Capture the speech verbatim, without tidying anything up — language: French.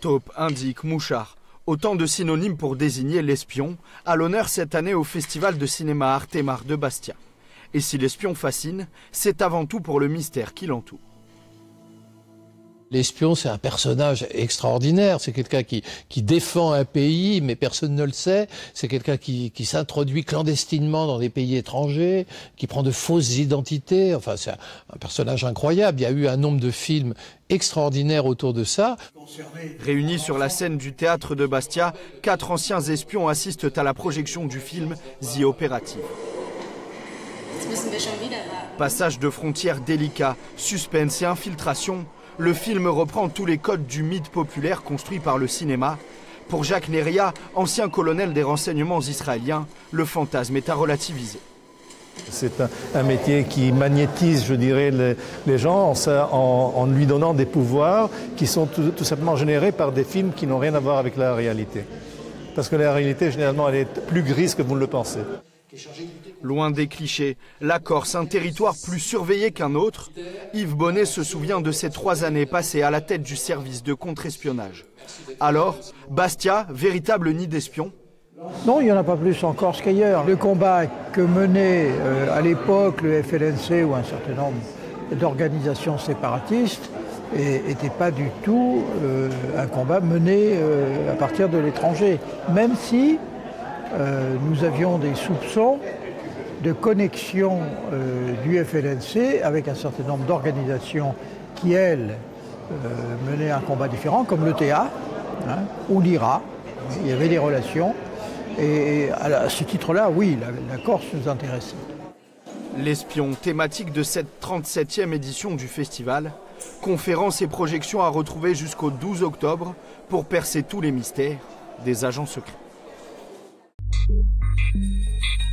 Taupe, indique, mouchard, autant de synonymes pour désigner l'espion, à l'honneur cette année au Festival de cinéma Artémar de Bastia. Et si l'espion fascine, c'est avant tout pour le mystère qui l'entoure. L'espion, c'est un personnage extraordinaire, c'est quelqu'un qui, qui défend un pays, mais personne ne le sait, c'est quelqu'un qui, qui s'introduit clandestinement dans des pays étrangers, qui prend de fausses identités, enfin c'est un, un personnage incroyable, il y a eu un nombre de films extraordinaires autour de ça. Réunis sur la scène du théâtre de Bastia, quatre anciens espions assistent à la projection du film The Operative. Passage de frontières délicat, suspense et infiltration, le film reprend tous les codes du mythe populaire construit par le cinéma. Pour Jacques Néria, ancien colonel des renseignements israéliens, le fantasme est à relativiser. C'est un, un métier qui magnétise, je dirais, les, les gens en, en, en lui donnant des pouvoirs qui sont tout, tout simplement générés par des films qui n'ont rien à voir avec la réalité. Parce que la réalité, généralement, elle est plus grise que vous ne le pensez. Loin des clichés, la Corse, un territoire plus surveillé qu'un autre, Yves Bonnet se souvient de ces trois années passées à la tête du service de contre-espionnage. Alors, Bastia, véritable nid d'espions ? Non, il n'y en a pas plus en Corse qu'ailleurs. Le combat que menait euh, à l'époque le F L N C ou un certain nombre d'organisations séparatistes n'était pas du tout euh, un combat mené euh, à partir de l'étranger, même si Euh, nous avions des soupçons de connexion euh, du F L N C avec un certain nombre d'organisations qui, elles, euh, menaient un combat différent, comme le T A hein, ou l'I R A. Il y avait des relations. Et à ce titre-là, oui, la, la Corse nous intéressait. L'espion, thématique de cette trente-septième édition du festival. Conférences et projections à retrouver jusqu'au douze octobre pour percer tous les mystères des agents secrets. Thank you.